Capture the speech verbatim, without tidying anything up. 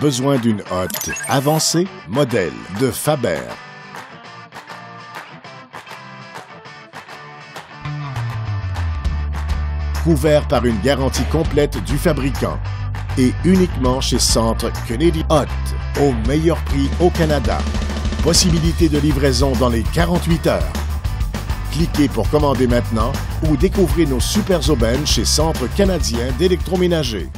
besoin d'une hotte avancée, modèle de Faber. Couvert par une garantie complète du fabricant et uniquement chez Centre Kennedy Hot, au meilleur prix au Canada. Possibilité de livraison dans les quarante-huit heures. Cliquez pour commander maintenant ou découvrez nos super aubaines chez Centre Canadien d'Électroménager.